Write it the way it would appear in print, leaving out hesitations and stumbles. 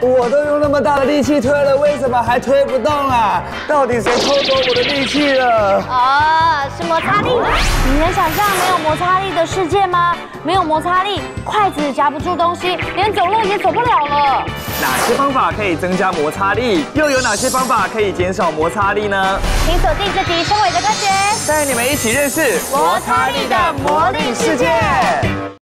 我都用那么大的力气推了，为什么还推不动啊？到底谁偷走我的力气了？啊，是摩擦力！你能想象没有摩擦力的世界吗？没有摩擦力，筷子夹不住东西，连走路也走不了了。哪些方法可以增加摩擦力？又有哪些方法可以减少摩擦力呢？请锁定这集《生活的科学》，带你们一起认识摩擦力的魔力世界。